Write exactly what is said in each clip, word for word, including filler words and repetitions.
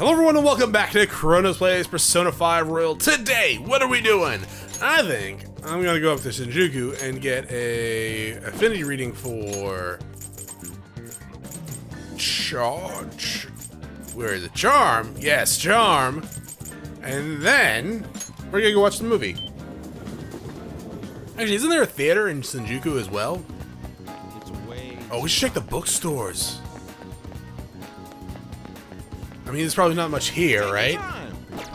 Hello everyone and welcome back to Chronos Plays Persona five Royal. Today, what are we doing? I think I'm gonna go up to Shinjuku and get a affinity reading for charge. Where is it? Charm. Yes, charm. And then we're gonna go watch the movie. Actually, isn't there a theater in Shinjuku as well? Oh, we should check the bookstores. I mean, there's probably not much here, right?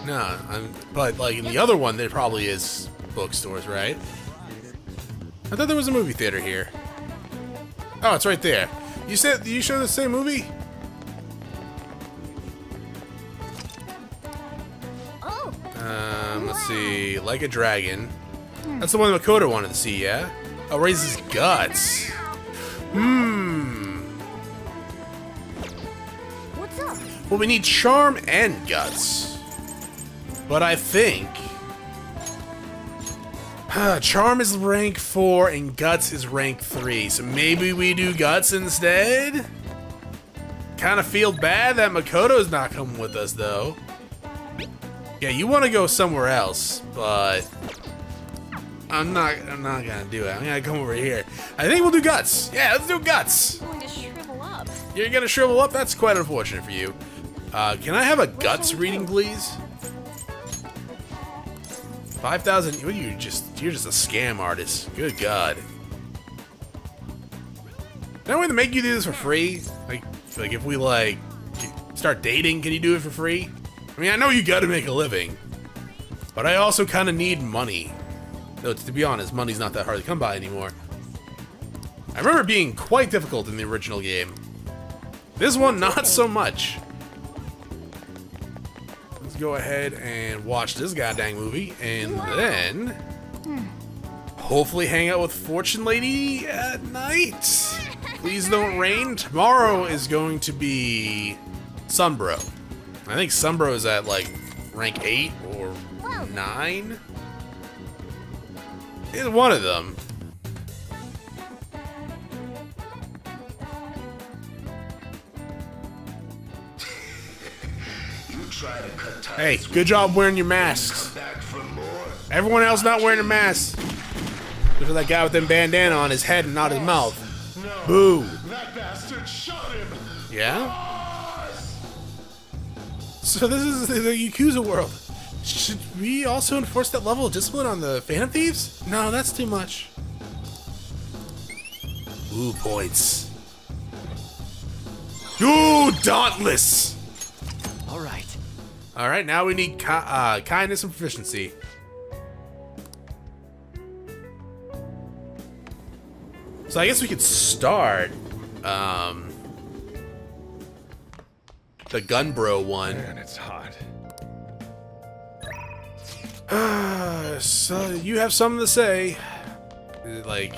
No, I'm, but like in the other one, there probably is bookstores, right? I thought there was a movie theater here. Oh, it's right there. You said you showed the same movie? Um, let's see, Like a Dragon. That's the one Makoto wanted to see, yeah? Oh, Raises Guts. Hmm. Well, we need charm and guts, but I think huh, charm is rank four and guts is rank three, so maybe we do guts instead. Kind of feel bad that Makoto's not coming with us, though. Yeah, you want to go somewhere else, but I'm not. I'm not gonna do it. I'm gonna come over here. I think we'll do guts. Yeah, let's do guts. I'm going to shrivel up. You're gonna shrivel up. That's quite unfortunate for you. Uh, can I have a guts reading, please? Five thousand. You just you're just a scam artist. Good God. Don't we make you do this for free? Like, like if we like start dating, can you do it for free? I mean, I know you got to make a living, but I also kind of need money. Though to be honest, money's not that hard to come by anymore. I remember being quite difficult in the original game. This one, not so much. Go ahead and watch this goddamn movie and then hopefully hang out with Fortune Lady at night. Please don't rain. Tomorrow is going to be Sunbro. I think Sunbro is at like rank eight or nine. It's one of them. Hey, good job wearing your masks. Everyone else not wearing a mask. Look at that guy with them bandana on his head and not his mouth. Boo. Yeah? So this is the Yakuza world. Should we also enforce that level of discipline on the Phantom Thieves? No, that's too much. Ooh, points. Ooh, Dauntless! All right, now we need ki uh, kindness and proficiency. So I guess we could start um, the Gunbro one. Man, it's hot. Uh, so you have something to say? Like,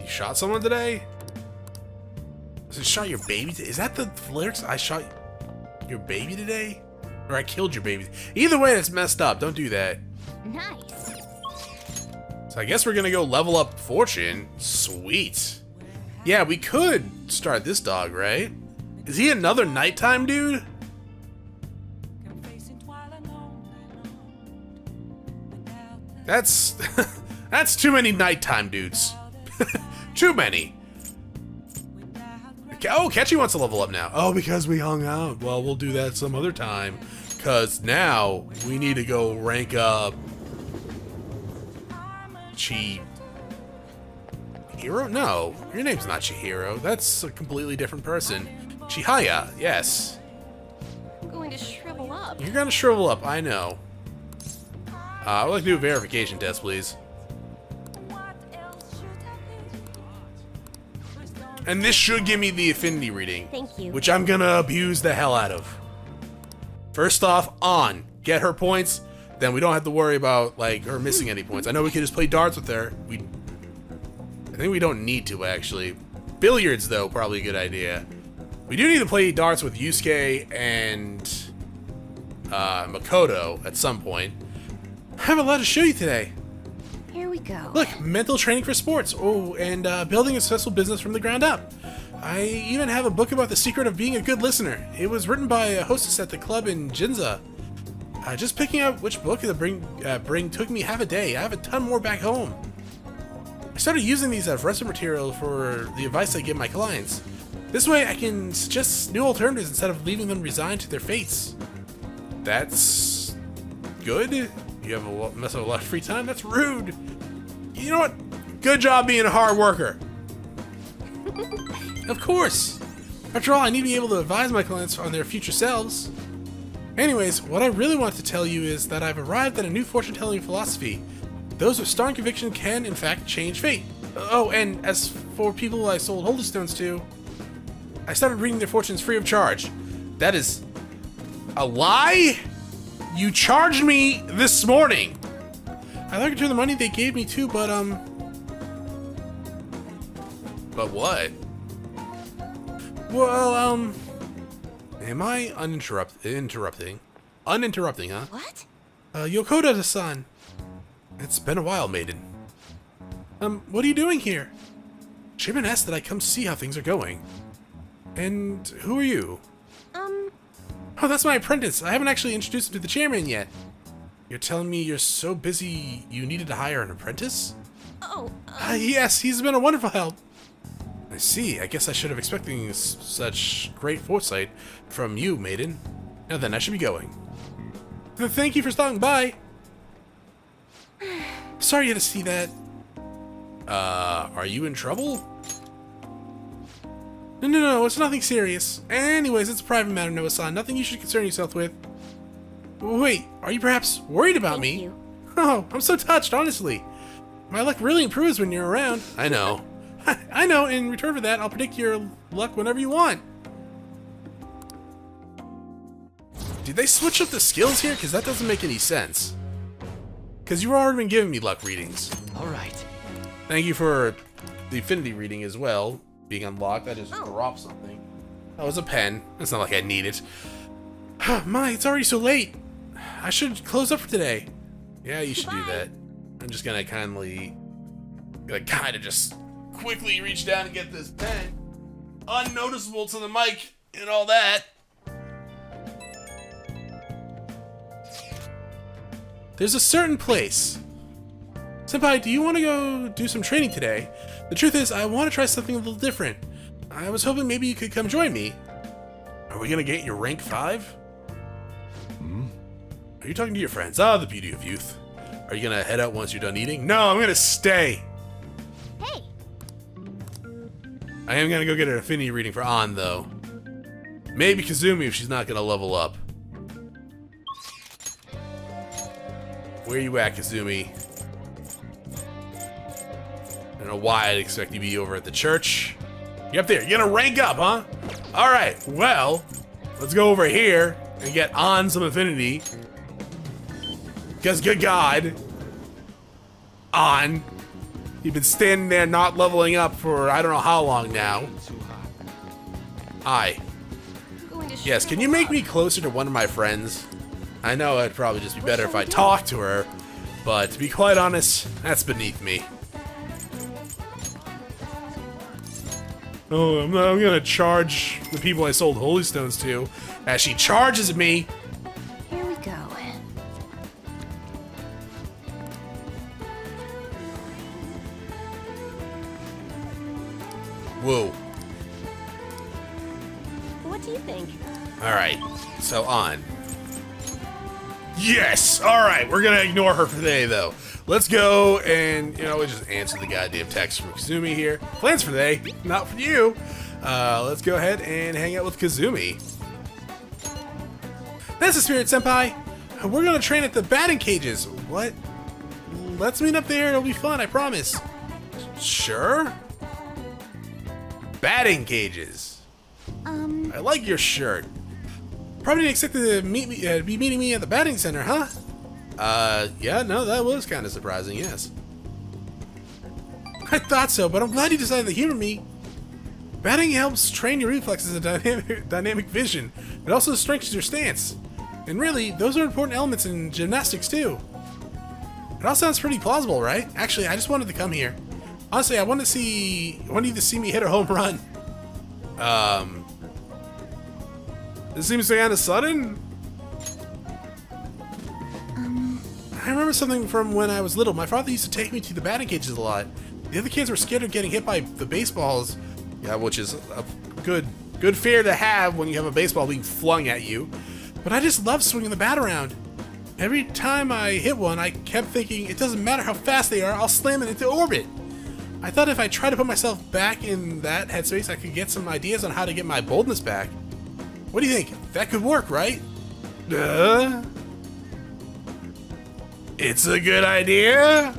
you shot someone today? Was it shot your baby? Is that the lyrics? I shot your baby today? Or I killed your baby. Either way, it's messed up. Don't do that. Nice. So I guess we're gonna go level up Fortune. Sweet. Yeah, we could start this dog, right? Is he another nighttime dude? That's that's too many nighttime dudes. Too many. Oh, Akechi wants to level up now. Oh, because we hung out. Well, we'll do that some other time. Because now we need to go rank up Chihiro? No, your name's not Chihiro. That's a completely different person. Chihaya, yes. I'm going to shrivel up. You're going to shrivel up, I know. Uh, I would like to do a verification test, please. And this should give me the affinity reading. Thank you. Which I'm gonna abuse the hell out of. First off, on. Get her points, then we don't have to worry about like her missing any points. I know we can just play darts with her. We I think we don't need to actually. Billiards though, probably a good idea. We do need to play darts with Yusuke and uh, Makoto at some point. I have a lot to show you today. Here we go. Look, mental training for sports. Oh, and uh, building a successful business from the ground up. I even have a book about the secret of being a good listener. It was written by a hostess at the club in Ginza. Uh, just picking up which book to bring, uh, bring took me half a day. I have a ton more back home. I started using these as reference material for the advice I give my clients. This way I can suggest new alternatives instead of leaving them resigned to their fates. That's good? You have a lot, mess up a lot of free time? That's rude! You know what? Good job being a hard worker! Of course! After all, I need to be able to advise my clients on their future selves. Anyways, what I really want to tell you is that I've arrived at a new fortune-telling philosophy. Those with strong conviction can, in fact, change fate. Oh, and as for people I sold Holy Stones to, I started reading their fortunes free of charge. That is a lie? You charged me this morning. I'd like to return the money they gave me too, but um... But what? Well, um... Am I uninterrupt- interrupting? Uninterrupting, huh? What? Uh, Yokota-san. It's been a while, maiden. Um, what are you doing here? Shaman asked that I come see how things are going. And who are you? Um... Oh, that's my apprentice. I haven't actually introduced him to the chairman yet. You're telling me you're so busy you needed to hire an apprentice? Oh, uh... Uh, yes, he's been a wonderful help. I see. I guess I should have expected such great foresight from you, maiden. Now then, I should be going. Thank you for stopping by. Sorry you had to see that. Uh, are you in trouble? No, no, no, it's nothing serious. Anyways, it's a private matter, Noah-san. Nothing you should concern yourself with. Wait, are you perhaps worried about me? Thank you. Oh, I'm so touched, honestly. My luck really improves when you're around. I know. I know, in return for that, I'll predict your luck whenever you want. Did they switch up the skills here? Because that doesn't make any sense. Because you've already been giving me luck readings. Alright. Thank you for the affinity reading as well. Being unlocked, I just oh. dropped something. That was a pen. It's not like I need it. My, it's already so late. I should close up for today. Yeah, you should Bye. do that. I'm just gonna kindly... Gonna kinda just... quickly reach down and get this pen. Unnoticeable to the mic and all that. There's a certain place. Senpai, do you want to go do some training today? The truth is, I want to try something a little different. I was hoping maybe you could come join me. Are we gonna get your rank five? Hmm? Are you talking to your friends? Ah, the beauty of youth. Are you gonna head out once you're done eating? No, I'm gonna stay. Hey. I am gonna go get an affinity reading for An, though. Maybe Kasumi if she's not gonna level up. Where you at, Kasumi? I don't know why I'd expect you to be over at the church. You up there? You're gonna rank up, huh? All right. Well, let's go over here and get An some affinity. Because good God, An. You've been standing there not leveling up for I don't know how long now. Hi. Yes, can you make me closer to one of my friends? I know it'd probably just be better if I talked to her, but to be quite honest, that's beneath me. Oh, I'm, I'm gonna charge the people I sold Holy Stones to as she charges at me. Here we go. Whoa. What do you think? Alright, so An. Yes! Alright, we're gonna ignore her for today, though. Let's go and, you know, we just answer the goddamn text from Kasumi here. Plans for today, not for you. Uh, let's go ahead and hang out with Kasumi. That's the spirit, senpai! We're gonna train at the batting cages. What? Let's meet up there, it'll be fun, I promise. Sure? Batting cages. Um. I like your shirt. Probably didn't expect to meet me, uh, be meeting me at the batting center, huh? Uh, yeah, no, that was kind of surprising, yes. I thought so, but I'm glad you decided to humor me. Batting helps train your reflexes and dynamic, dynamic vision. It also strengthens your stance. And really, those are important elements in gymnastics, too. It all sounds pretty plausible, right? Actually, I just wanted to come here. Honestly, I want to see. I want you to see me hit a home run. Um, this seems to be on a sudden. Um. I remember something from when I was little. My father used to take me to the batting cages a lot. The other kids were scared of getting hit by the baseballs. Yeah, which is a good, good fear to have when you have a baseball being flung at you. But I just love swinging the bat around. Every time I hit one, I kept thinking, it doesn't matter how fast they are, I'll slam it into orbit. I thought if I tried to put myself back in that headspace, I could get some ideas on how to get my boldness back. What do you think? That could work, right? Uh, it's a good idea?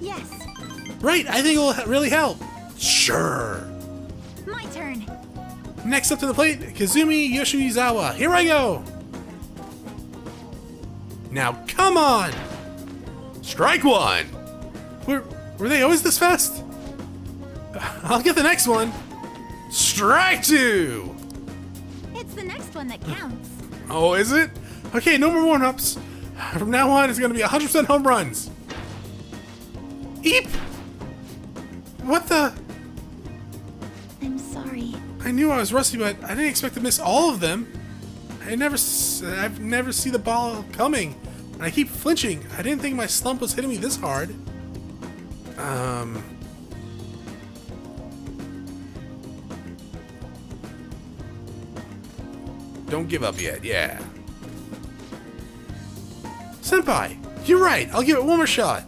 Yes. Right, I think it'll really help. Sure. My turn. Next up to the plate, Kasumi Yoshizawa. Here I go. Now, come on. Strike one. Were, were they always this fast? I'll get the next one. Strike two. It's the next one that counts. Oh, is it? Okay, no more warm-ups. From now on, it's going to be one hundred percent home runs. Eep. What the? I'm sorry. I knew I was rusty, but I didn't expect to miss all of them. I never, I've never seen the ball coming, and I keep flinching. I didn't think my slump was hitting me this hard. Um. Don't give up yet, yeah. Senpai, you're right. I'll give it one more shot.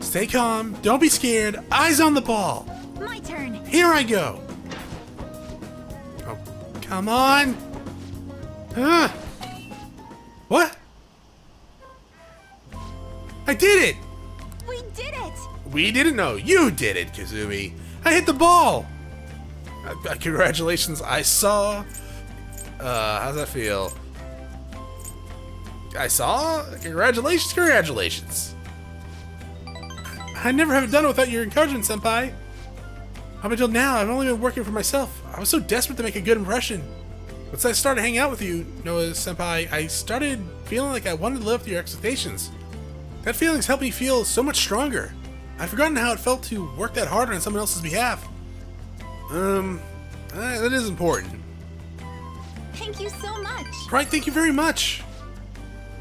Stay calm. Don't be scared. Eyes on the ball. My turn. Here I go. Oh, come on. Huh. What? I did it. We did it. We didn't know. You did it, Kasumi. I hit the ball. Uh, congratulations. I saw. Uh, how's that feel? I saw. Congratulations. Congratulations. I never have done it without your encouragement, Senpai. Up until now, I've only been working for myself. I was so desperate to make a good impression. Once I started hanging out with you, Noah Senpai, I started feeling like I wanted to live up to your expectations. That feeling's helped me feel so much stronger. I've forgotten how it felt to work that hard on someone else's behalf. Um, uh, that is important. Thank you so much. Right, thank you very much.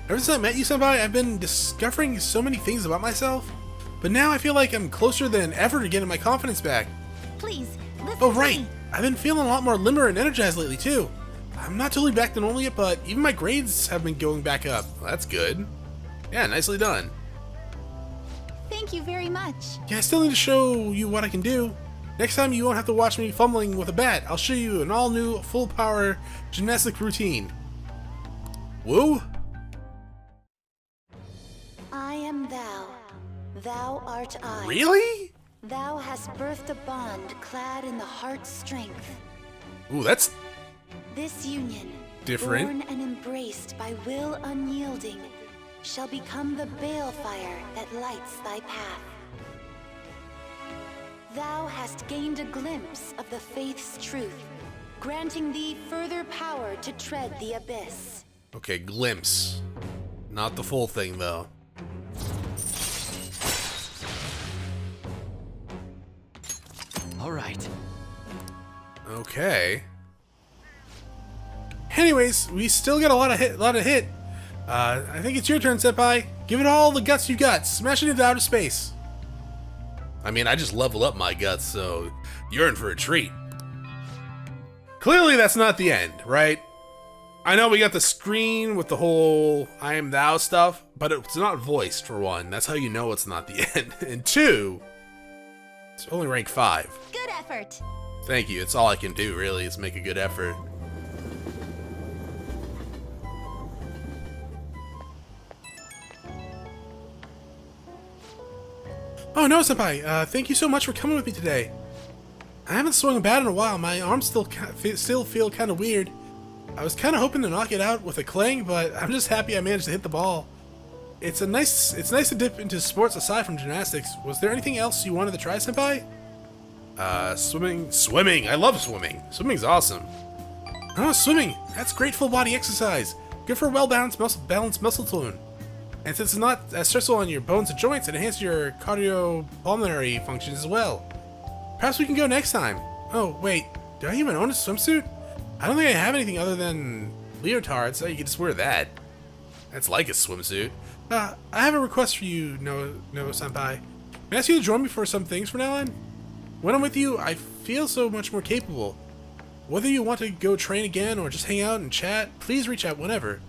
Ever since I met you, Senpai, I've been discovering so many things about myself. But now I feel like I'm closer than ever to getting my confidence back. Please, listen Oh, right. To me. I've been feeling a lot more limber and energized lately, too. I'm not totally back to normal yet, but even my grades have been going back up. Well, that's good. Yeah, nicely done. Thank you very much. Yeah, I still need to show you what I can do. Next time you won't have to watch me fumbling with a bat. I'll show you an all-new, full-power gymnastic routine. Woo? I am thou. Thou art I. Really? Thou hast birthed a bond clad in the heart's strength. Ooh, that's... This union, different. Born and embraced by will unyielding, shall become the balefire that lights thy path. Thou hast gained a glimpse of the faith's truth, granting thee further power to tread the abyss. Okay, glimpse. Not the full thing, though. All right. Okay. Anyways, we still got a lot of hit. A lot of hit. Uh, I think it's your turn, Senpai. Give it all the guts you got. Smash it into outer space. I mean, I just level up my guts, so you're in for a treat. Clearly, that's not the end, right? I know we got the screen with the whole "I am thou" stuff, but it's not voiced for one. That's how you know it's not the end. And two. It's only rank five. Good effort. Thank you. It's all I can do, really, is make a good effort. Oh no, Senpai. Uh, thank you so much for coming with me today. I haven't swung a bat in a while. My arms still still feel kind of weird. I was kind of hoping to knock it out with a clang, but I'm just happy I managed to hit the ball. It's a nice, it's nice to dip into sports aside from gymnastics. Was there anything else you wanted to try, Senpai? Uh, swimming. Swimming! I love swimming. Swimming's awesome. Oh, swimming! That's great full body exercise. Good for well-balanced muscle, balanced muscle tone. And since it's not as stressful on your bones and joints, it enhances your cardiopulmonary functions as well. Perhaps we can go next time. Oh, wait. Do I even own a swimsuit? I don't think I have anything other than leotards, so you can just wear that. That's like a swimsuit. Uh, I have a request for you, no, no senpai. May I ask you to join me for some things from now on? When I'm with you, I feel so much more capable. Whether you want to go train again or just hang out and chat, please reach out whenever.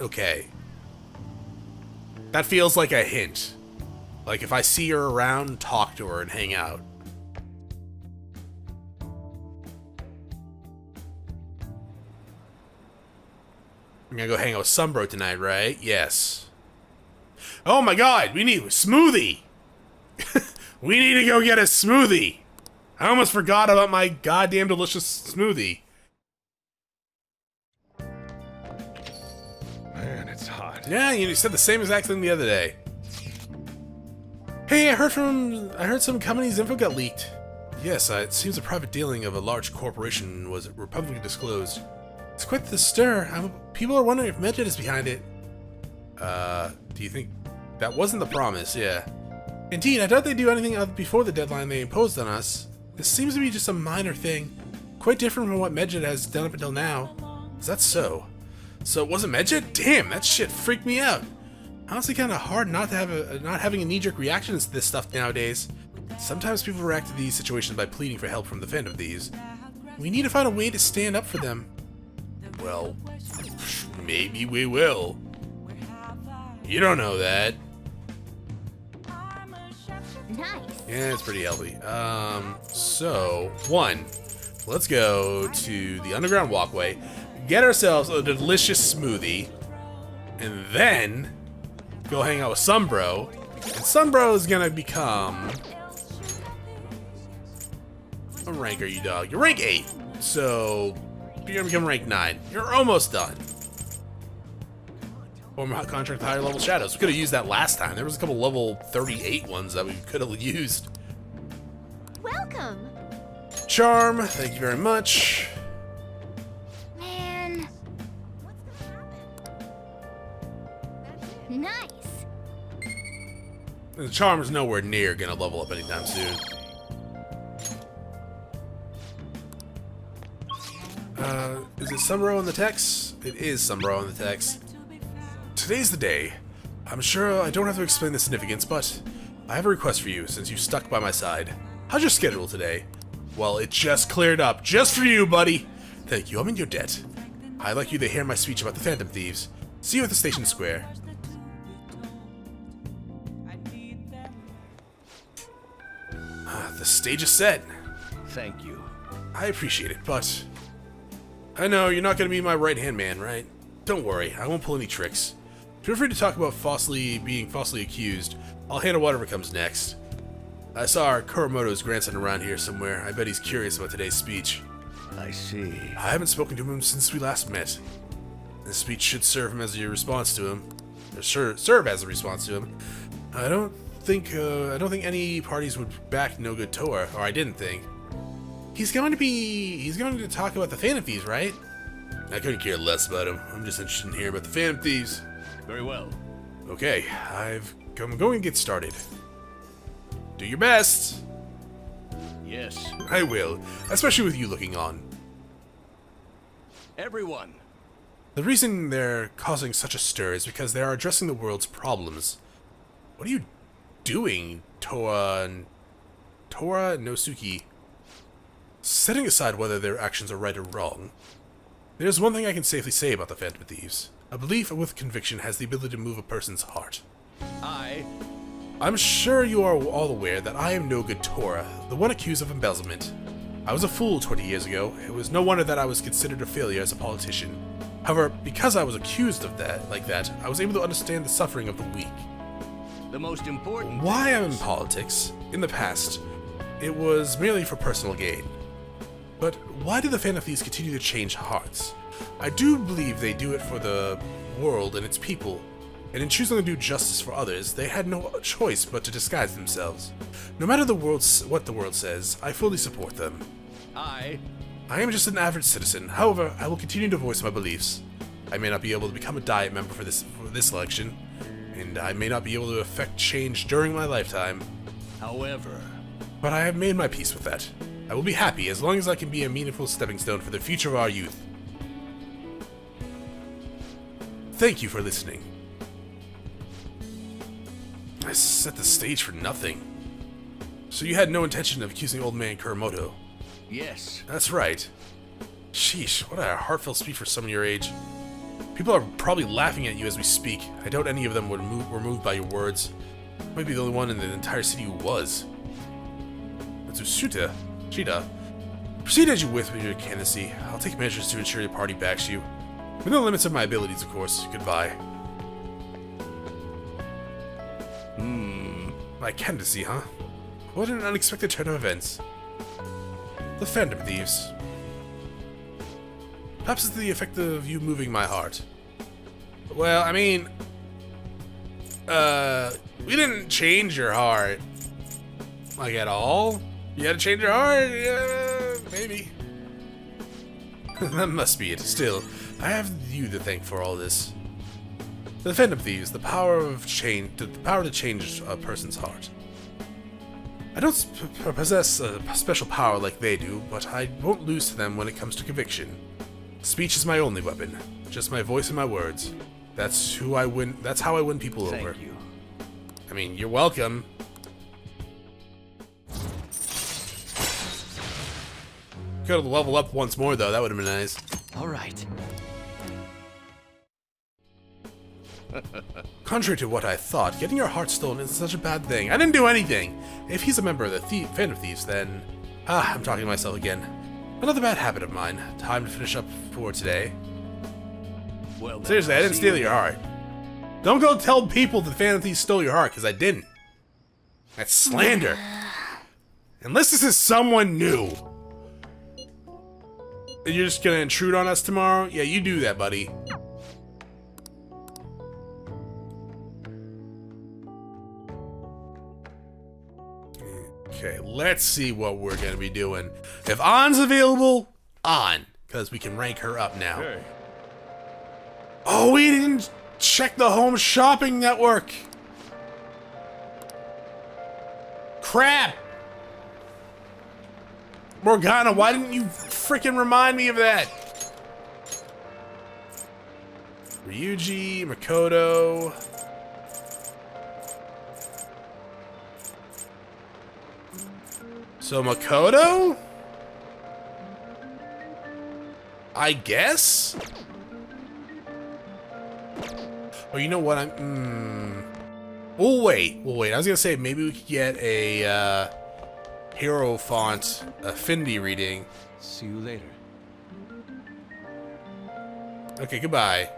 Okay. That feels like a hint. Like, if I see her around, talk to her and hang out. I'm gonna go hang out with Sunbro tonight, right? Yes. Oh my god, we need a smoothie! We need to go get a smoothie! I almost forgot about my goddamn delicious smoothie. Man, it's hot. Yeah, you said the same exact thing the other day. Hey, I heard from... I heard some company's info got leaked. Yes, uh, it seems a private dealing of a large corporation was publicly disclosed. It's quite the stir. I'm, people are wondering if Medjed is behind it. Uh, do you think... That wasn't the promise, yeah. Indeed, I doubt they do anything before the deadline they imposed on us. This seems to be just a minor thing. Quite different from what Medjed has done up until now. Is that so? So it wasn't Medjed? Damn, that shit freaked me out. Honestly, kind of hard not to have a, not having a knee-jerk reaction to this stuff nowadays. Sometimes people react to these situations by pleading for help from the fan of these. We need to find a way to stand up for them. Well, maybe we will. You don't know that. Nice. Yeah, it's pretty healthy. Um, so, one, let's go to the underground walkway, get ourselves a delicious smoothie, and then go hang out with Sunbro. And Sunbro is gonna become... What rank are you, dog? You're rank eight, so you're gonna become rank nine. You're almost done. Former contract higher level shadows. We could have used that last time. There was a couple level thirty-eight ones that we could have used. Welcome. Charm. Thank you very much. Man. What's gonna happen? Nice. The charm is nowhere near gonna level up anytime soon. Uh, is it Sunbro in the text? It is Sunbro in the text. Today's the day. I'm sure I don't have to explain the significance, but I have a request for you since you stuck by my side. How's your schedule today? Well, it just cleared up. Just for you, buddy! Thank you, I'm in your debt. I'd like you to hear my speech about the Phantom Thieves. See you at the station square. Ah, the stage is set. Thank you. I appreciate it, but... I know, you're not gonna be my right-hand man, right? Don't worry, I won't pull any tricks. Feel free to talk about falsely being falsely accused. I'll handle whatever comes next. I saw our Kuramoto's grandson around here somewhere. I bet he's curious about today's speech. I see. I haven't spoken to him since we last met. This speech should serve him as a response to him. Or ser serve as a response to him. I don't think uh, I don't think any parties would back Nogata Tora, or I didn't think. He's going to be he's going to talk about the Phantom Thieves, right? I couldn't care less about him. I'm just interested in hearing about the Phantom Thieves. Very well. Okay, I've come going to get started. Do your best. Yes. I will, especially with you looking on. Everyone. The reason they're causing such a stir is because they are addressing the world's problems. What are you doing, Toa and Tora Nosuke? Setting aside whether their actions are right or wrong, there's one thing I can safely say about the Phantom Thieves. A belief with conviction has the ability to move a person's heart. I... I'm sure you are all aware that I am Nogata Tora, the one accused of embezzlement. I was a fool twenty years ago. It was no wonder that I was considered a failure as a politician. However, because I was accused of that, like that, I was able to understand the suffering of the weak. The most important... Why I'm in politics, in the past, it was merely for personal gain. But why do the Phantom Thieves continue to change hearts? I do believe they do it for the world and its people, and in choosing to do justice for others, they had no choice but to disguise themselves. No matter the world's, what the world says, I fully support them. I... I am just an average citizen, however, I will continue to voice my beliefs. I may not be able to become a Diet member for this, for this election, and I may not be able to affect change during my lifetime. However... But I have made my peace with that. I will be happy as long as I can be a meaningful stepping stone for the future of our youth. Thank you for listening. I set the stage for nothing. So you had no intention of accusing old man Kuramoto? Yes. That's right. Sheesh, what a heartfelt speech for someone your age. People are probably laughing at you as we speak. I doubt any of them were moved, were moved by your words. You might be the only one in the entire city who was. Matsushita, Shida, proceed as you with with your candidacy. I'll take measures to ensure your party backs you. Within the limits of my abilities, of course. Goodbye. Hmm. My candidacy, huh? What an unexpected turn of events. The Phantom Thieves. Perhaps it's the effect of you moving my heart. Well, I mean... Uh... We didn't change your heart. Like, at all? You had to change your heart? Yeah, maybe. That must be it. Still, I have you to thank for all this. The Phantom Thieves, the power of change, the power to change a person's heart. I don't possess a special power like they do, but I won't lose to them when it comes to conviction. Speech is my only weapon, just my voice and my words. That's who I win. That's how I win people over. Thank you. I mean, you're welcome. Could have leveled up once more though. That would have been nice. All right. Contrary to what I thought, getting your heart stolen isn't such a bad thing. I didn't do anything. If he's a member of the thie Phantom Thieves, then ah, I'm talking to myself again. Another bad habit of mine. Time to finish up for today. Well, then, seriously, I didn't steal your heart. Don't go tell people the Phantom Thieves stole your heart, because I didn't. That's slander. Unless this is someone new. And you're just gonna intrude on us tomorrow? Yeah, you do that, buddy. Okay, let's see what we're gonna be doing. If On's available, On, because we can rank her up now. Hey. Oh, we didn't check the home shopping network. Crap! Morgana, why didn't you freaking remind me of that? Ryuji, Makoto. So Makoto? I guess? Oh, you know what? I'm. Mm, we'll wait. We'll wait. I was gonna say maybe we could get a uh, hero font affinity reading. See you later. Okay. Goodbye.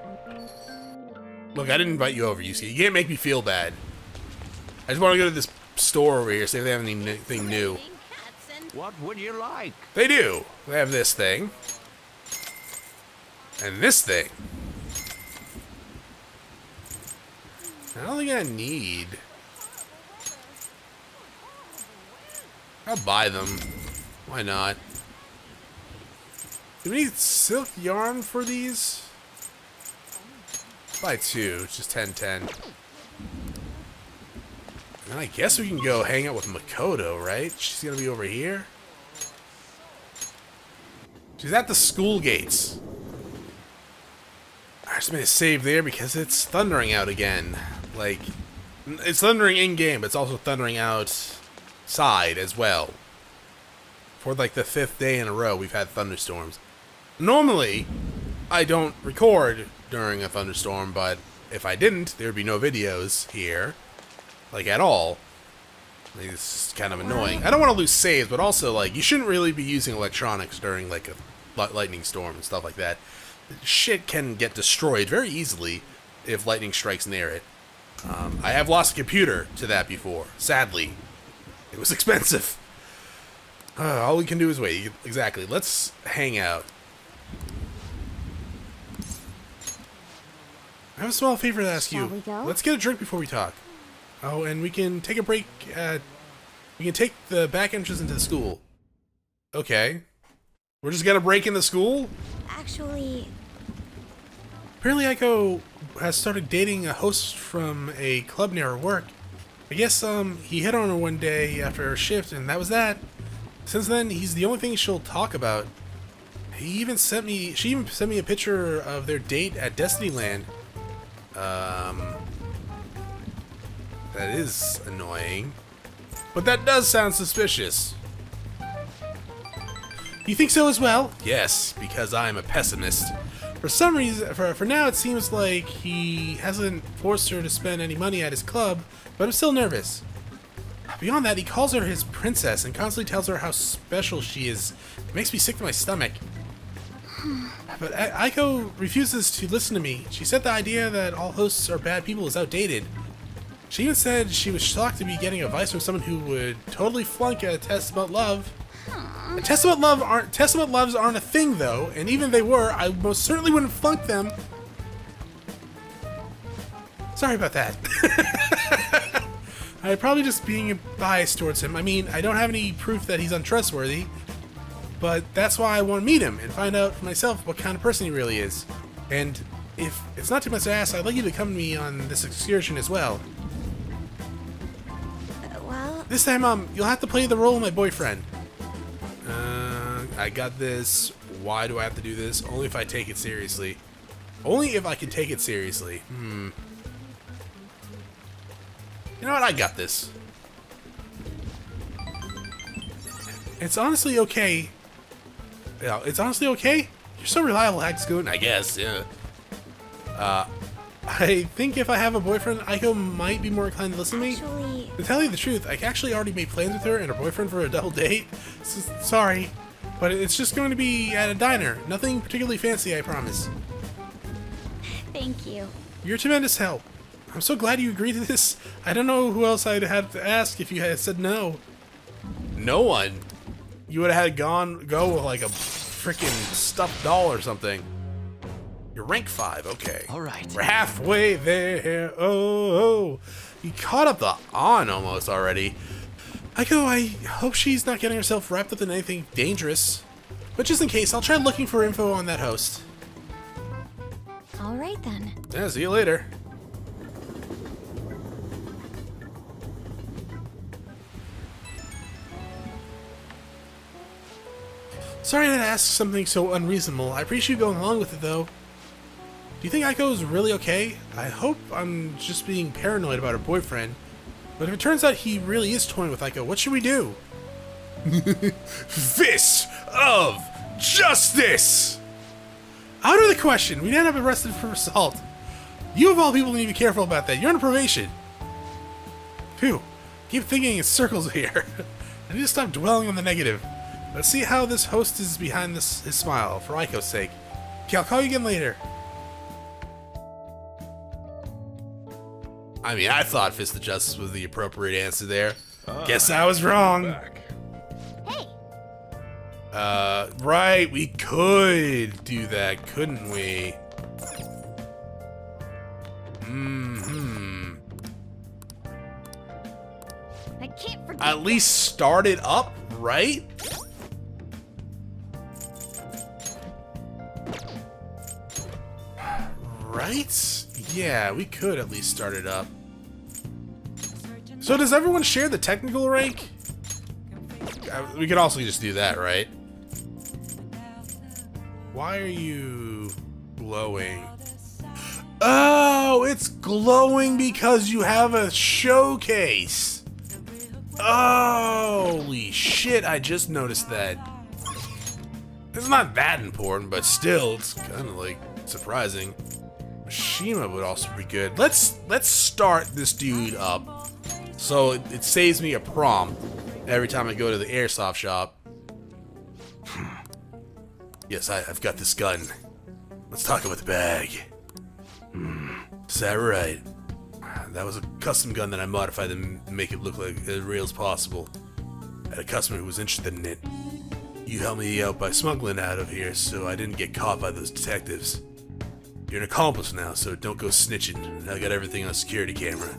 Look, I didn't invite you over. You see, you can't make me feel bad. I just want to go to this store over here, see if they have anything new. What would you like? They do. They have this thing and this thing. I don't think I need. I'll buy them. Why not? Do we need silk yarn for these? Buy two. It's just ten, ten. And I guess we can go hang out with Makoto, right? She's gonna be over here. She's at the school gates. I just made a save there because it's thundering out again. Like, it's thundering in-game, but it's also thundering outside as well. For like the fifth day in a row, we've had thunderstorms. Normally, I don't record during a thunderstorm, but if I didn't, there'd be no videos here. Like, at all. Like, it's kind of annoying. I don't want to lose saves, but also, like, you shouldn't really be using electronics during, like, a lightning storm and stuff like that. Shit can get destroyed very easily if lightning strikes near it. Um, I have lost a computer to that before, sadly. It was expensive. Uh, all we can do is wait. Exactly. Let's hang out. I have a small favor to ask you. Let's get a drink before we talk. Oh, and we can take a break at... We can take the back entrance into the school. Okay. We're just gonna break in the school? Actually... Apparently Eiko has started dating a host from a club near her work. I guess um, he hit on her one day after her shift, and that was that. Since then, he's the only thing she'll talk about. He even sent me, she even sent me a picture of their date at Destiny Land. Um, that is annoying. But that does sound suspicious. You think so as well? Yes, because I'm a pessimist. For some reason, for, for now, it seems like he hasn't forced her to spend any money at his club, but I'm still nervous. Beyond that, he calls her his princess and constantly tells her how special she is. It makes me sick to my stomach. But Eiko refuses to listen to me. She said the idea that all hosts are bad people is outdated. She even said she was shocked to be getting advice from someone who would totally flunk a test about love. A test about love aren't tests about loves aren't a thing though, and even if they were, I most certainly wouldn't flunk them. Sorry about that. I'm probably just being biased towards him. I mean, I don't have any proof that he's untrustworthy, but that's why I want to meet him and find out for myself what kind of person he really is. And if it's not too much to ask, I'd like you to come to me on this excursion as well. Uh, well... This time, um, you'll have to play the role of my boyfriend. Uh, I got this. Why do I have to do this? Only if I take it seriously. Only if I can take it seriously. Hmm... You know what? I got this. It's honestly okay. Yeah, it's honestly okay. You're so reliable, Hackscoon. I guess. Yeah. Uh, I think if I have a boyfriend, Eiko might be more inclined to listen to me. Actually... To tell you the truth, I actually already made plans with her and her boyfriend for a double date. So, sorry, but it's just going to be at a diner. Nothing particularly fancy, I promise. Thank you. You're tremendous help. I'm so glad you agreed to this. I don't know who else I'd have to ask if you had said no. No one? You would have had gone go with like a freaking stuffed doll or something. You're rank five, okay. All right. We're halfway there. Oh, oh. You caught up the on almost already. I go, I hope she's not getting herself wrapped up in anything dangerous. But just in case, I'll try looking for info on that host. All right then. Yeah, see you later. Sorry that I asked something so unreasonable. I appreciate you going along with it, though. Do you think Eiko's really okay? I hope I'm just being paranoid about her boyfriend. But if it turns out he really is toying with Eiko, what should we do? Fist of justice! Out of the question! We ended up arrested for assault. You of all people need to be careful about that. You're on probation. Phew. Keep thinking in circles here. I need to stop dwelling on the negative. Let's see how this host is behind this, his smile, for Eiko's sake. Okay, I'll call you again later. I mean, I thought Fist of Justice was the appropriate answer there. Uh, Guess I was wrong. Hey. Uh, right, we could do that, couldn't we? Mm-hmm. I can't forget. At least start it up, right? Right? Yeah, we could at least start it up. So does everyone share the technical rank? Uh, we could also just do that, right? Why are you glowing? Oh, it's glowing because you have a showcase. Oh, holy shit, I just noticed that. It's not that important, but still, it's kind of like surprising. Mishima would also be good. Let's let's start this dude up. So it, it saves me a prompt every time I go to the airsoft shop. Yes, I, I've got this gun. Let's talk about the bag. Mm, is that right? That was a custom gun that I modified to make it look like as real as possible. I had a customer who was interested in it. You helped me out by smuggling out of here, so I didn't get caught by those detectives. You're an accomplice now, so don't go snitching. I got everything on security camera.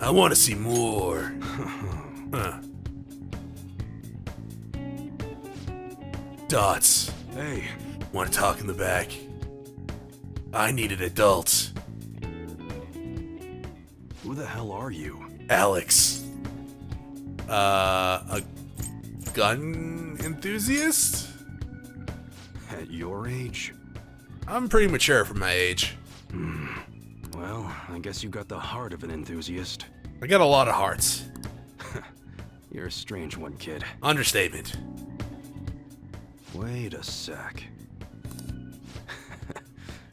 I want to see more. Huh. Dots. Hey. Want to talk in the back? I needed adults. Who the hell are you? Alex. Uh, a gun enthusiast? At your age? I'm pretty mature for my age. Hmm. Well, I guess you got the heart of an enthusiast. I got a lot of hearts. You're a strange one, kid. Understatement. Wait a sec.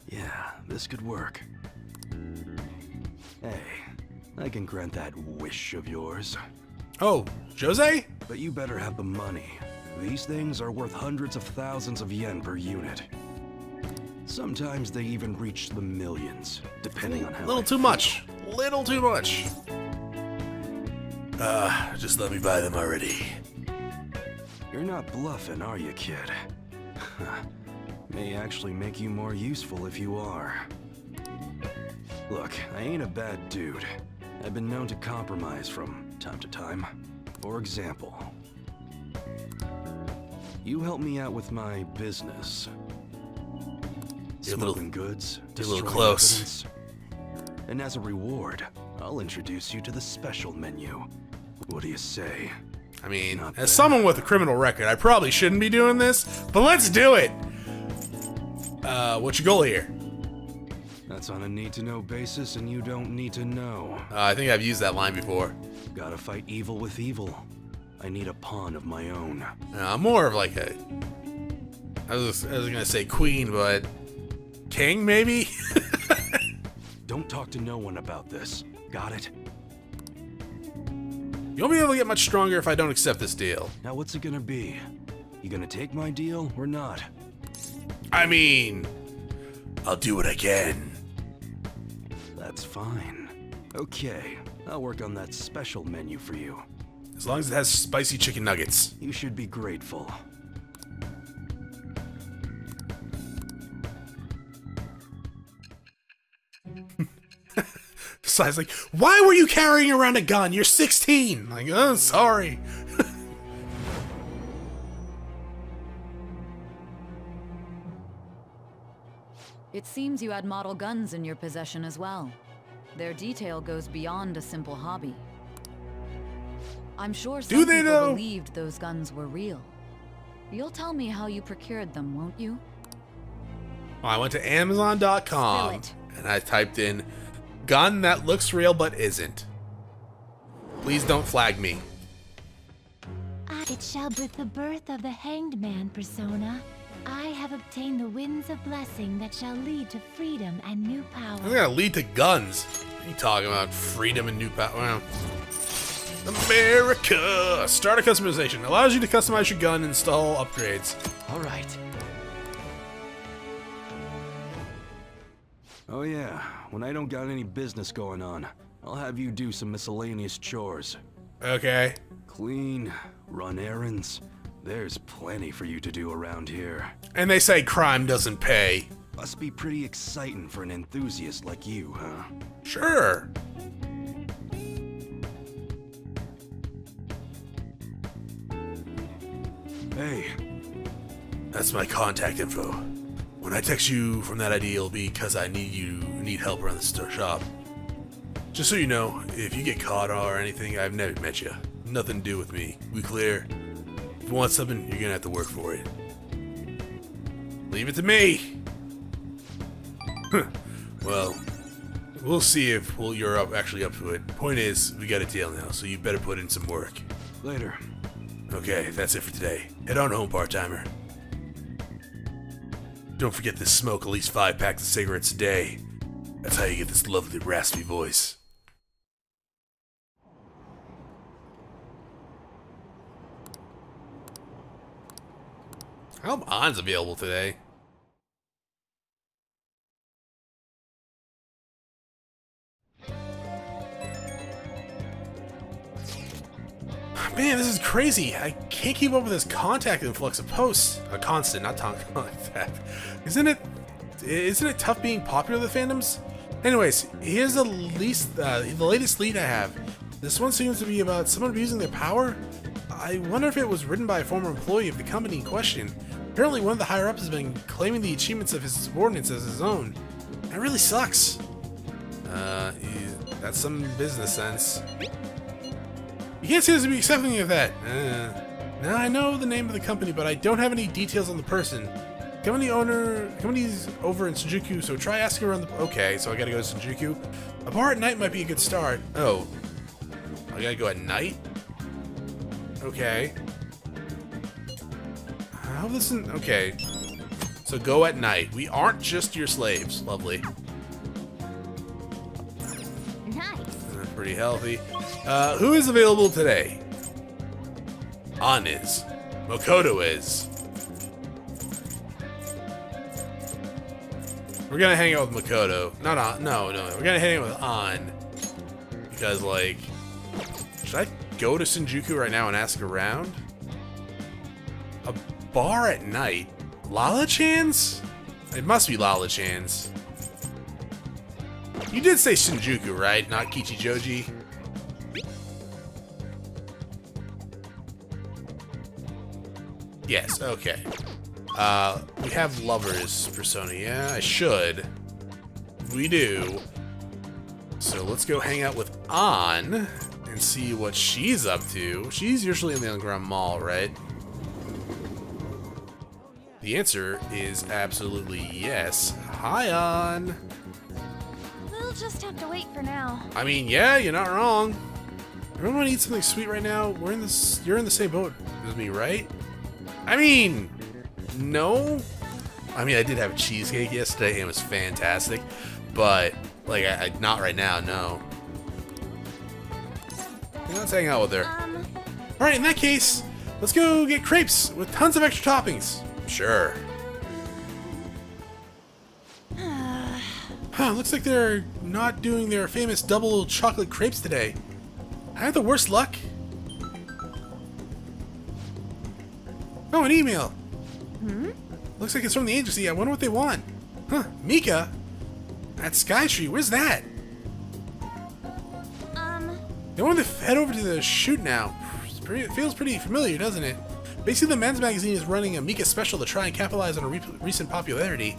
Yeah, this could work. Hey, I can grant that wish of yours. Oh, Jose? But you better have the money. These things are worth hundreds of thousands of yen per unit. Sometimes they even reach the millions, depending on how... Little too much. Little too much. Uh, just let me buy them already. You're not bluffing, are you, kid? May actually make you more useful if you are. Look, I ain't a bad dude. I've been known to compromise from time to time. For example, you helped me out with my business. Smuggling goods, destroying evidence. And as a reward, I'll introduce you to the special menu. What do you say? I mean, Not as bad. Someone with a criminal record, I probably shouldn't be doing this, but let's do it! Uh, what's your goal here? That's on a need-to-know basis, and you don't need to know. Uh, I think I've used that line before. Gotta fight evil with evil. I need a pawn of my own. Uh, I'm more of like a... I was, I was gonna say queen, but... King, maybe? Don't talk to no one about this. Got it? You won't be able to get much stronger if I don't accept this deal. Now what's it gonna be? You gonna take my deal or not? I mean... I'll do what I can. That's fine. Okay, I'll work on that special menu for you. As long as it has spicy chicken nuggets. You should be grateful. So I was like, why were you carrying around a gun? You're sixteen! Like, oh, sorry. It seems you had model guns in your possession as well. Their detail goes beyond a simple hobby. I'm sure some people believed those guns were real. You'll tell me how you procured them, won't you? I went to Amazon dot com and I typed in gun that looks real but isn't. Please don't flag me. It shall be the birth of the Hanged Man persona. I have obtained the winds of blessing that shall lead to freedom and new power. It's gonna lead to guns. What are you talking about? Freedom and new power. Wow. America! Starter customization allows you to customize your gun and install upgrades. All right. Oh yeah, when I don't got any business going on, I'll have you do some miscellaneous chores. Okay. Clean, run errands. There's plenty for you to do around here. And they say crime doesn't pay. Must be pretty exciting for an enthusiast like you, huh? Sure. Hey. That's my contact info. When I text you from that I D, it'll be because I need you need help around the shop. Just so you know, if you get caught or anything, I've never met you. Nothing to do with me. We clear? If you want something, you're gonna have to work for it. Leave it to me. Well, we'll see if well you're up actually up to it. Point is, we got a deal now, so you better put in some work. Later. Okay, that's it for today. Head on home, part-timer. Don't forget to smoke at least five packs of cigarettes a day. That's how you get this lovely raspy voice. I hope On's available today. Man, this is crazy. I can't keep up with this contact influx of posts. A constant, not contact. Isn't it? Isn't it tough being popular with fandoms? Anyways, here's the least, uh, the latest lead I have. This one seems to be about someone abusing their power. I wonder if it was written by a former employee of the company in question. Apparently, one of the higher ups has been claiming the achievements of his subordinates as his own. That really sucks. Uh, that's some business sense. You can't seem to be accepting of that. Uh, now I know the name of the company, but I don't have any details on the person. Company owner, company's over in Shinjuku, so try asking around the... Okay, so I gotta go to Shinjuku. A bar at night might be a good start. Oh. I gotta go at night? Okay. How listen... Okay. So go at night. We aren't just your slaves. Lovely. Nice. Pretty healthy. Uh, who is available today? An is. Makoto is. We're gonna hang out with Makoto. Not An. No, no. We're gonna hang out with An. Because, like... Should I go to Shinjuku right now and ask around? A bar at night? Lala-chan's? It must be Lala-chan's. You did say Shinjuku, right? Not Kichijoji? Yes, okay. Uh, we have lovers, Persona. Yeah, I should. We do. So let's go hang out with An and see what she's up to. She's usually in the underground mall, right? The answer is absolutely yes. Hi, An. We'll just have to wait for now. I mean, yeah, you're not wrong. Everyone want to eat something sweet right now? We're in this. You're in the same boat as me, right? I mean. No, I mean I did have cheesecake yesterday and it was fantastic, but like I, I not right now. No, let's hang out with her. Um, All right, in that case, let's go get crepes with tons of extra toppings. Sure. Huh? Looks like they're not doing their famous double chocolate crepes today. I had the worst luck. Oh, an email. Hmm? Looks like it's from the agency. I wonder what they want. Huh, Mika? At Skytree, where's that? Um... They want to head over to the shoot now. Pretty, it feels pretty familiar, doesn't it? Basically, the men's magazine is running a Mika special to try and capitalize on her re recent popularity.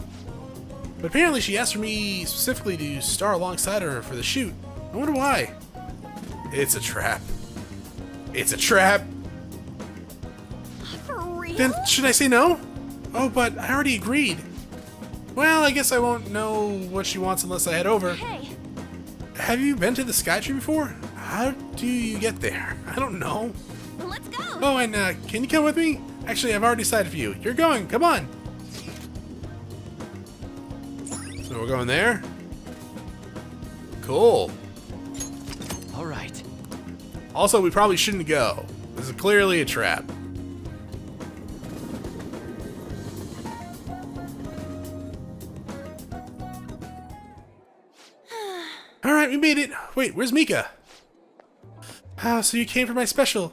But apparently she asked for me specifically to star alongside her for the shoot. I wonder why. It's a trap. It's a trap! For real? Then should I say no? Oh, but I already agreed. Well, I guess I won't know what she wants unless I head over. Hey. Have you been to the Skytree before? How do you get there? I don't know. Let's go. Oh, and uh, can you come with me? Actually, I've already decided for you. You're going. Come on. So we're going there? Cool. All right. Also, we probably shouldn't go. This is clearly a trap. We made it! Wait, where's Mika? Ah, so you came for my special.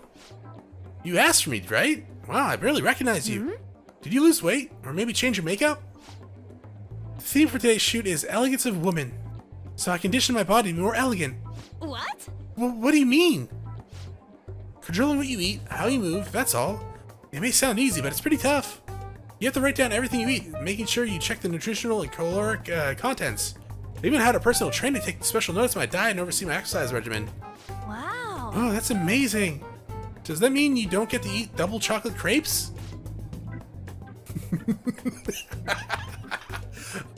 You asked for me, right? Wow, I barely recognize you. Mm-hmm. Did you lose weight? Or maybe change your makeup? The theme for today's shoot is Elegance of Woman. So I conditioned my body to be more elegant. What? Well, what do you mean? Controlling what you eat, how you move, that's all. It may sound easy, but it's pretty tough. You have to write down everything you eat, making sure you check the nutritional and caloric uh, contents. I even had a personal trainer take special notes of my diet and oversee my exercise regimen. Wow. Oh, that's amazing. Does that mean you don't get to eat double chocolate crepes?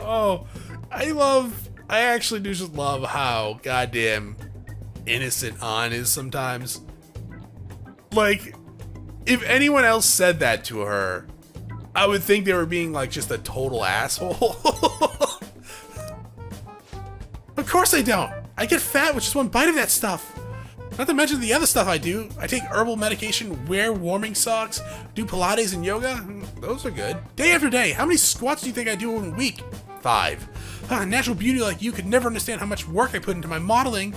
Oh, I love, I actually do just love how goddamn innocent An is sometimes. Like, if anyone else said that to her, I would think they were being like just a total asshole. Of course I don't! I get fat with just one bite of that stuff! Not to mention the other stuff I do. I take herbal medication, wear warming socks, do Pilates and yoga. Those are good. Day after day, how many squats do you think I do in a week? Five. Ah, natural beauty like you could never understand how much work I put into my modeling.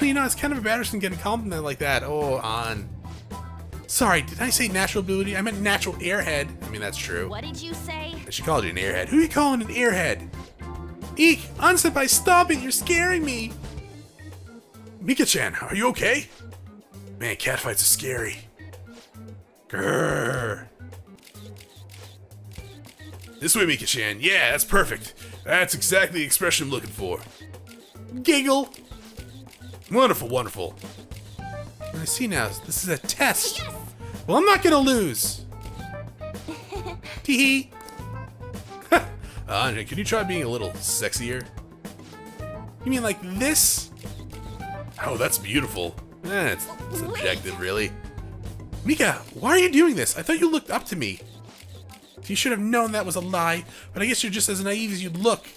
You know, it's kind of embarrassing getting a compliment like that. Oh, An. Sorry, did I say natural beauty? I meant natural airhead. I mean, that's true. What did you say? She called you an airhead. Who are you calling an airhead? Eek! An senpai, stop it! You're scaring me! Mika-chan, are you okay? Man, catfights are scary. Grrr. This way, Mika-chan. Yeah, that's perfect. That's exactly the expression I'm looking for. Giggle. Wonderful, wonderful. I see now, this is a test. Yes. Well, I'm not gonna lose. Tee hee. Andre, uh, could you try being a little sexier? You mean like this? Oh, that's beautiful. Eh, it's subjective, really. Mika, why are you doing this? I thought you looked up to me. You should have known that was a lie, but I guess you're just as naive as you'd look.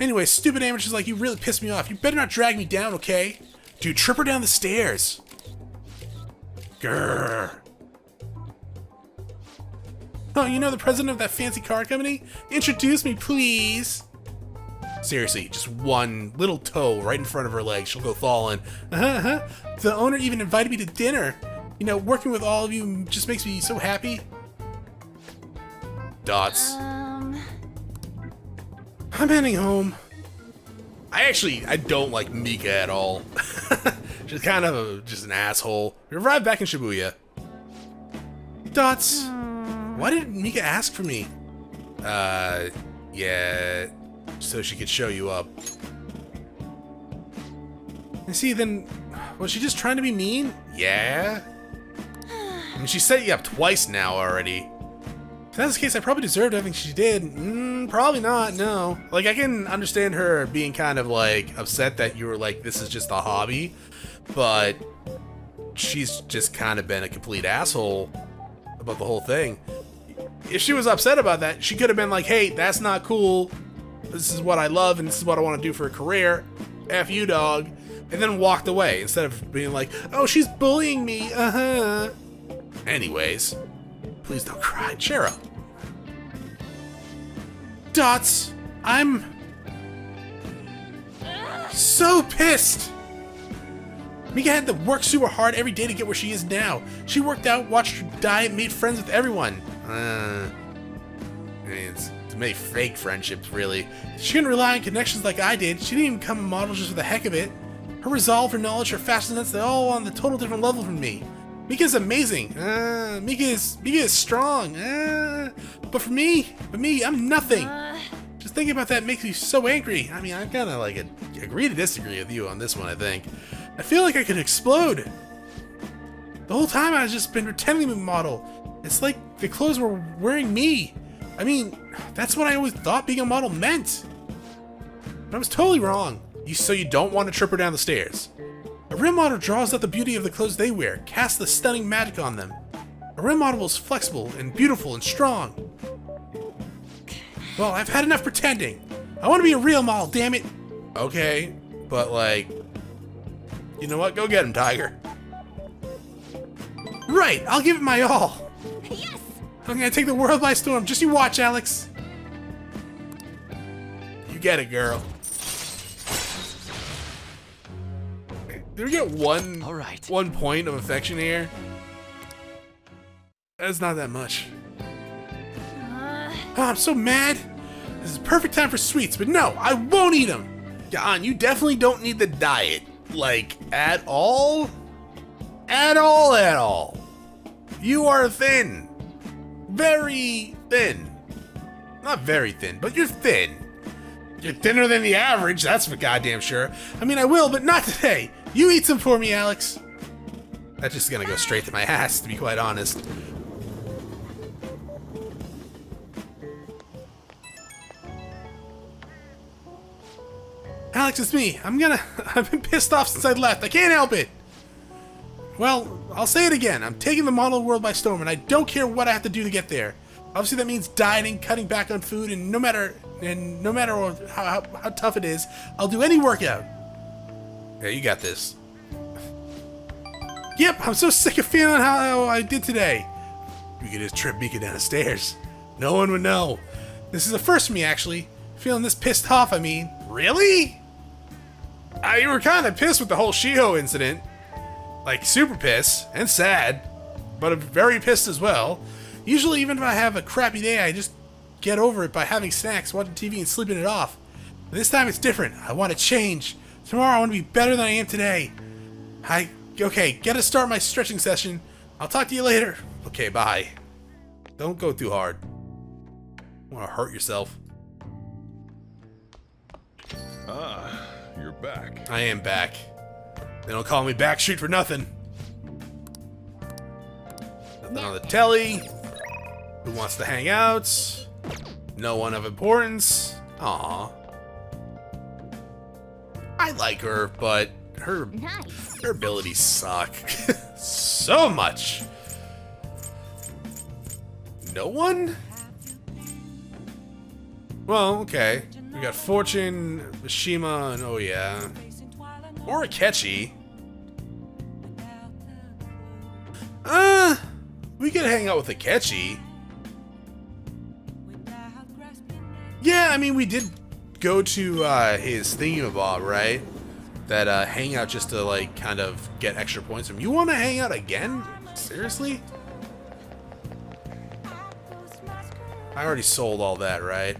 Anyway, stupid amateurs like you really pissed me off. You better not drag me down, okay? Dude, trip her down the stairs. Grrr. Oh, you know the president of that fancy car company? Introduce me, please. Seriously, just one little toe right in front of her leg. She'll go falling. Uh-huh. The owner even invited me to dinner. You know, working with all of you just makes me so happy. Dots. Um... I'm heading home. I actually, I don't like Mika at all. She's kind of a, just an asshole. We arrived back in Shibuya. Dots. Hmm. Why did Mika ask for me? Uh, yeah, so she could show you up. And see, then, was she just trying to be mean? Yeah. I mean, she set you up twice now already. If that's the case, I probably deserved everything she did. Mm, probably not, no. Like, I can understand her being kind of, like, upset that you were like, this is just a hobby. But she's just kind of been a complete asshole about the whole thing. If she was upset about that, she could have been like, hey, that's not cool. This is what I love, and this is what I want to do for a career. F you, dog. And then walked away, instead of being like, oh, she's bullying me, uh-huh. Anyways. Please don't cry. Cheer up. Dots, I'm so pissed. Mika had to work super hard every day to get where she is now. She worked out, watched her diet, made friends with everyone. Uh, I mean, it's, it's made fake friendships, really. She couldn't rely on connections like I did. She didn't even become a model just for the heck of it. Her resolve, her knowledge, her fastness, they're all on the total different level from me. Mika's amazing. Uh, Mika is Mika is strong. Uh, but for me, for me, I'm nothing. Uh, Just thinking about that makes me so angry. I mean, I kind of like a, agree to disagree with you on this one. I think I feel like I could explode. The whole time I've just been pretending to be a model. It's like the clothes were wearing me. I mean, that's what I always thought being a model meant. But I was totally wrong. You so you don't want to trip her down the stairs. A real model draws out the beauty of the clothes they wear, casts the stunning magic on them. A real model is flexible and beautiful and strong. Well, I've had enough pretending. I want to be a real model, damn it. Okay, but like, you know what? Go get him, Tiger. Right, I'll give it my all. Yes. I'm gonna take the world by storm. Just you watch, Alex. You get it, girl. Did we get one, All right. one point of affection here? That's not that much. Uh, oh, I'm so mad. This is perfect time for sweets, but no, I won't eat them. Jan, you definitely don't need the diet. Like, at all? At all, at all. You are thin. Very thin. Not very thin, but you're thin. You're thinner than the average, that's for goddamn sure. I mean, I will, but not today. You eat some for me, Alex. That's just gonna go straight to my ass, to be quite honest. Alex, it's me. I'm gonna... I've been pissed off since I left. I can't help it. Well, I'll say it again. I'm taking the model world by storm, and I don't care what I have to do to get there. Obviously, that means dieting, cutting back on food, and no matter and no matter how, how, how tough it is, I'll do any workout. Yeah, you got this. Yep, I'm so sick of feeling how I did today. We could just trip Mika down the stairs. No one would know. This is the first for me, actually. Feeling this pissed off, I mean. Really? Uh, you were kind of pissed with the whole Shiho incident. Like, super pissed and sad, but I'm very pissed as well. Usually, even if I have a crappy day, I just get over it by having snacks, watching T V, and sleeping it off. But this time, it's different. I want to change. Tomorrow I want to be better than I am today. I, okay, gotta start my stretching session. I'll talk to you later. Okay, bye. Don't go too hard. You wanna hurt yourself. back. I am back. They don't call me Backstreet for nothing. Nothing on the telly. Who wants to hang out? No one of importance. Aww. I like her, but her nice. her abilities suck so much. No one? Well, okay. We got Fortune, Mishima, and oh yeah. Or Akechi. Uh, we could hang out with Akechi. Yeah, I mean, we did go to uh, his thingamabob, right? That uh, hangout just to, like, kind of get extra points from him. You want to hang out again? Seriously? I already sold all that, right?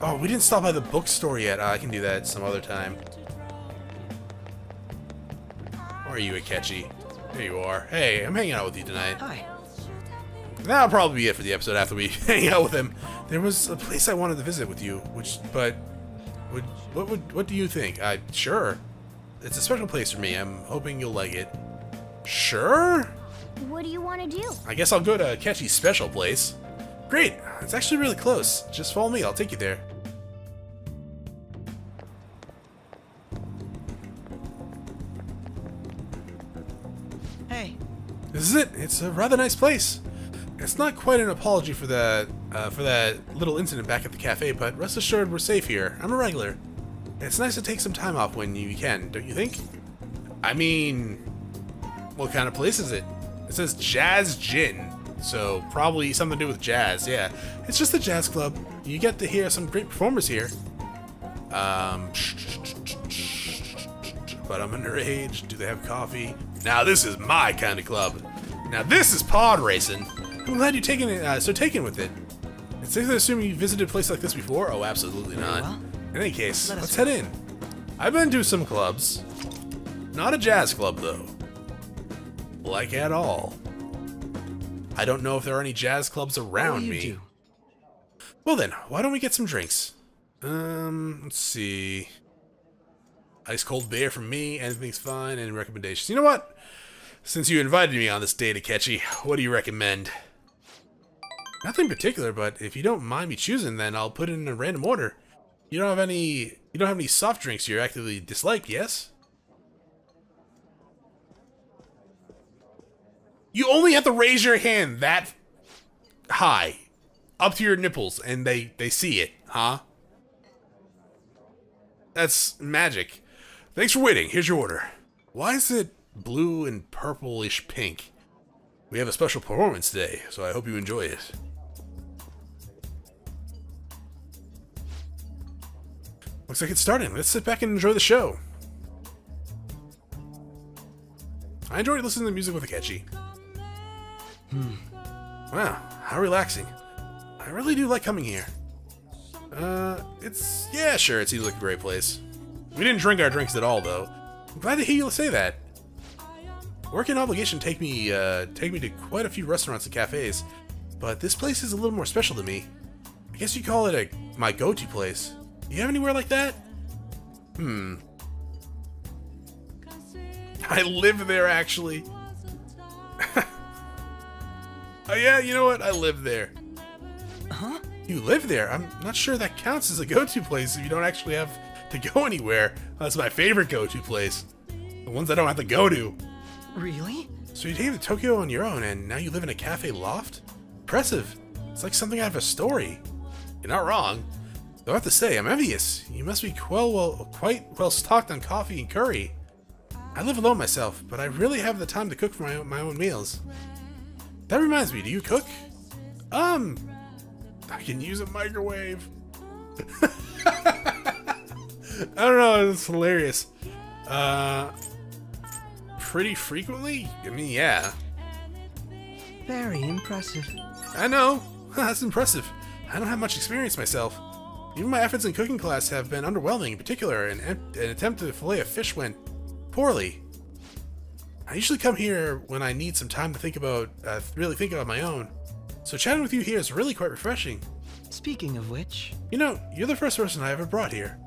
Oh, we didn't stop by the bookstore yet. Uh, I can do that some other time. Where are you, Akechi? There you are. Hey, I'm hanging out with you tonight. Hi. That'll probably be it for the episode after we hang out with him. There was a place I wanted to visit with you, which, but, would, what would, what do you think? I, sure. It's a special place for me. I'm hoping you'll like it. Sure? What do you want to do? I guess I'll go to Akechi's special place. Great! It's actually really close. Just follow me, I'll take you there. Hey. This is it. It's a rather nice place. It's not quite an apology for that uh, for that little incident back at the cafe, but rest assured we're safe here. I'm a regular. It's nice to take some time off when you can, don't you think? I mean, what kind of place is it? It says Jazz Gin. So, probably something to do with jazz, yeah. It's just a jazz club. You get to hear some great performers here. Um, but I'm underage. Do they have coffee? Now, this is my kind of club. Now, this is pod racing. I'm glad you're taking it, uh, so taken with it. It's safe to assume you visited a place like this before? Oh, absolutely not. In any case, let's head in. I've been to some clubs. Not a jazz club, though. Like at all. I don't know if there are any jazz clubs around me. Do? Well then, why don't we get some drinks? Um, let's see. Ice cold beer from me, anything's fine, any recommendations? You know what? Since you invited me on this date, Akechi, what do you recommend? Nothing particular, but if you don't mind me choosing, then I'll put it in a random order. You don't have any you don't have any soft drinks you actively dislike, yes? You only have to raise your hand that high, up to your nipples, and they, they see it, huh? That's magic. Thanks for waiting. Here's your order. Why is it blue and purplish pink? We have a special performance today, so I hope you enjoy it. Looks like it's starting. Let's sit back and enjoy the show. I enjoyed listening to the music with Akechi. Hmm. Wow, how relaxing. I really do like coming here. Uh, it's... yeah, sure, it seems like a great place. We didn't drink our drinks at all, though. I'm glad to hear you say that. Work and obligation take me, uh, take me to quite a few restaurants and cafes, but this place is a little more special to me. I guess you call it a my go-to place. You have anywhere like that? Hmm. I live there, actually. Oh yeah, you know what? I live there. Huh? You live there? I'm not sure that counts as a go-to place if you don't actually have to go anywhere. That's my favorite go-to place. The ones I don't have to go to. Really? So you came to Tokyo on your own and now you live in a cafe loft? Impressive. It's like something out of a story. You're not wrong. Though I have to say, I'm envious. You must be quite well, quite well stocked on coffee and curry. I live alone myself, but I really have the time to cook for my own, my own meals. That reminds me, do you cook? Um, I can use a microwave. I don't know, it's hilarious. Uh, pretty frequently? I mean, yeah. Very impressive. I know, that's impressive. I don't have much experience myself. Even my efforts in cooking class have been underwhelming. In particular, an, an attempt to fillet a fish went poorly. I usually come here when I need some time to think about, uh, really think about my own. So chatting with you here is really quite refreshing. Speaking of which... You know, you're the first person I ever brought here.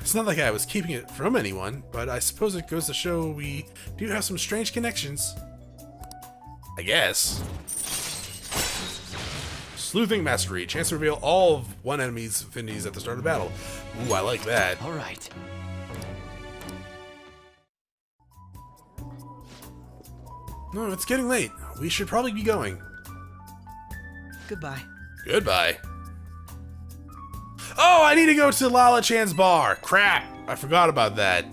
It's not like I was keeping it from anyone, but I suppose it goes to show we do have some strange connections. I guess. Sleuthing Mastery. Chance to reveal all of one enemy's affinities at the start of battle. Ooh, I like that. All right. No, it's getting late. We should probably be going. Goodbye. Goodbye. Oh, I need to go to Lala-chan's bar. Crap, I forgot about that.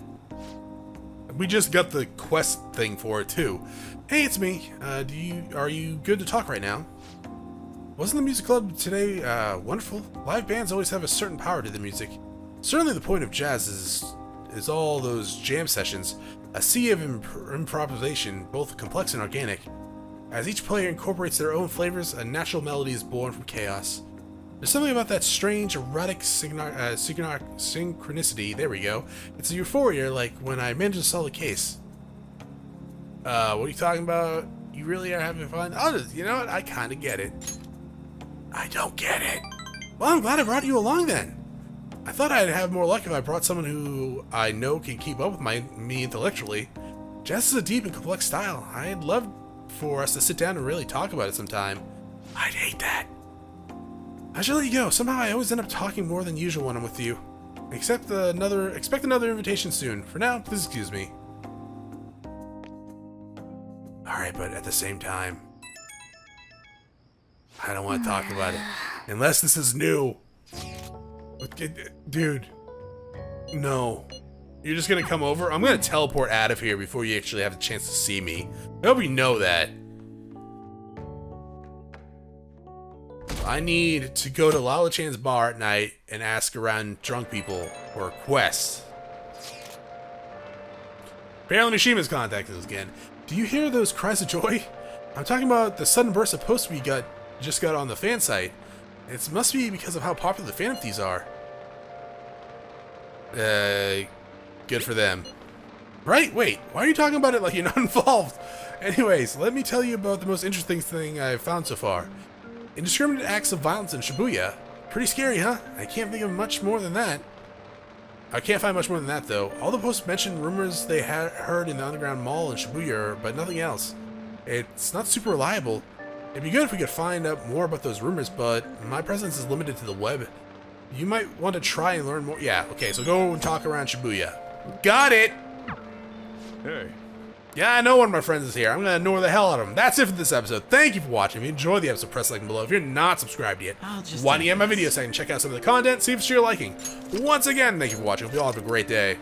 We just got the quest thing for it too. Hey, it's me. Uh, do you are you good to talk right now? Wasn't the music club today uh, wonderful? Live bands always have a certain power to the music. Certainly, the point of jazz is is all those jam sessions, a sea of imp improvisation, both complex and organic. As each player incorporates their own flavors, a natural melody is born from chaos. There's something about that strange, erotic synchron uh, synchron synchronicity. There we go. It's a euphoria, like when I managed to solve a case. Uh, what are you talking about? You really are having fun? I'll just, you know what? I kind of get it. I don't get it. Well, I'm glad I brought you along then. I thought I'd have more luck if I brought someone who I know can keep up with my me intellectually. Jazz is a deep and complex style. I'd love for us to sit down and really talk about it sometime. I'd hate that. I should let you go. Somehow I always end up talking more than usual when I'm with you. Except another, expect another invitation soon. For now, please excuse me. Alright, but at the same time, I don't want to talk about it. Unless this is new. Dude. No. You're just going to come over? I'm going to teleport out of here before you actually have a chance to see me. I hope you know that. I need to go to Lala-chan's bar at night and ask around drunk people for a quest. Apparently Mishima's contacted us again. Do you hear those cries of joy? I'm talking about the sudden burst of posts we got just got on the fan site. It must be because of how popular the fan of these are. Uh, good for them. Right? Wait, why are you talking about it like you're not involved? Anyways, let me tell you about the most interesting thing I've found so far. Indiscriminate acts of violence in Shibuya. Pretty scary, huh? I can't think of much more than that. I can't find much more than that, though. All the posts mention rumors they had heard in the underground mall in Shibuya, but nothing else. It's not super reliable. It'd be good if we could find out more about those rumors, but my presence is limited to the web. You might want to try and learn more. Yeah, okay, so go and talk around Shibuya. Got it! Hey. Yeah, no one of my friends is here. I'm gonna ignore the hell out of them. That's it for this episode. Thank you for watching. If you enjoyed the episode, press like below. If you're not subscribed yet, why don't you get my video section? Check out some of the content, see if it's your liking. Once again, thank you for watching. Hope you all have a great day.